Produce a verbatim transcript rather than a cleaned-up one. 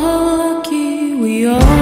lucky we are.